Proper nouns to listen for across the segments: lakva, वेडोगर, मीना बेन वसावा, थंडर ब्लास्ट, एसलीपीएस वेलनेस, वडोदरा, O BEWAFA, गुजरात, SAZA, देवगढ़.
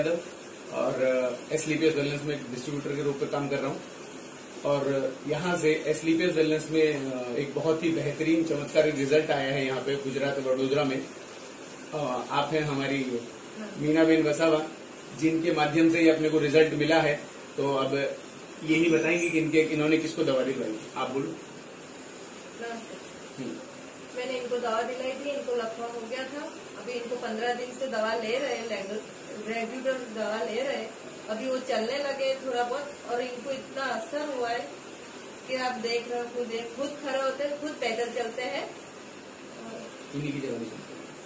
यादव और एसलीपीएस वेलनेस में एक डिस्ट्रीब्यूटर के रूप में काम कर रहा हूँ और यहाँ से एसलीपीएस वेलनेस में एक बहुत ही बेहतरीन चमत्कारी रिजल्ट आया है यहाँ पे गुजरात और वडोदरा में। आप हैं हमारी मीना बेन वसावा, जिनके माध्यम से ही अपने को रिजल्ट मिला है। तो अब यही बताएंगे कि इन्होंने किसको दवा दिलवाई। आप बोलो। मैंने इनको दवा दिलाई थी, इनको लकवा हो गया था। अभी इनको 15 दिन से दवा ले रहे, रेगुलर दवा ले रहे। अभी वो चलने लगे थोड़ा बहुत और इनको इतना असर हुआ है कि आप देख रहे हो, खुद खड़े होते हैं, खुद पैदल चलते हैं।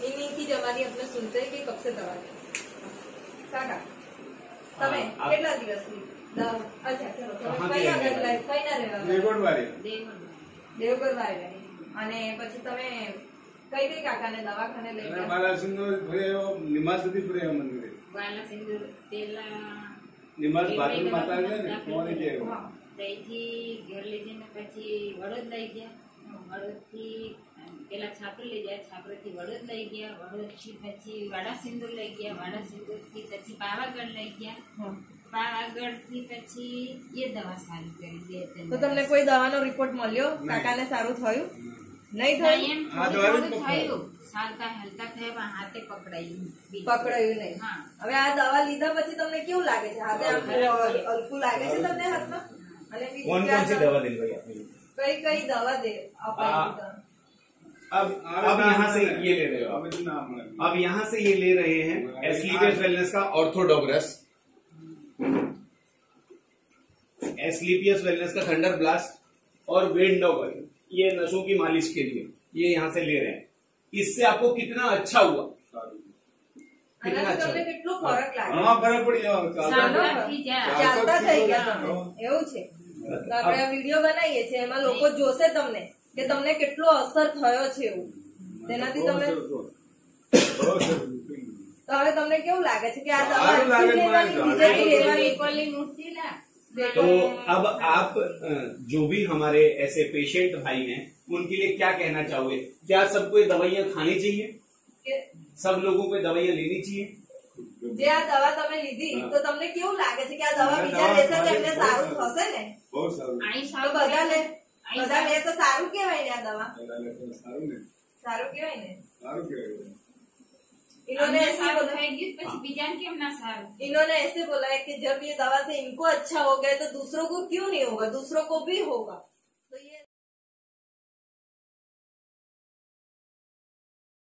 इन्हीं की जवानी अपने सुनते हैं कि कब से दवा देवगढ़ रिपोर्ट मळ्यो काकाने सारू थयु नहीं था अब यहाँ से ये ले रहे हैं एसलीपीएस वेलनेस का ऑर्थोडोगरस, एसलीपीएस वेलनेस का थंडर ब्लास्ट और वेडोगर, ये नसों की मालिश के लिए ये यहाँ से ले रहे हैं। इससे आपको कितना अच्छा हुआ, कितना अच्छा फरक पड़ गया। वीडियो बनाई है एमां लोको जोशे तमने के तमने केटलो असर थयो छे तेनाथी तमने। तो हवे तमने केवुं लागे छे के आ दवा बीजेपी लेवानी इक्वली मुठ्ठी ना। तो अब आप जो भी हमारे ऐसे पेशेंट भाई हैं उनके लिए क्या कहना चाहोगे? क्या सबको ये दवाइयाँ खानी चाहिए? सब लोगों को दवाइयाँ लेनी चाहिए? जे आ दवा तमे लीधी तो तमने केवुं लागे छे के आ दवा बीजा लेशे तो एमने सारू थशे ने? बहुत सारू। आई बधा ले तो सारू कहेवाय ने। आ दवा सारू कहेवाय ने। सारू कहेवाय ने। इन्होंने ऐसे बोला है कि जब ये दवा से इनको अच्छा हो गया तो दूसरों को क्यों नहीं होगा, दूसरों को भी होगा।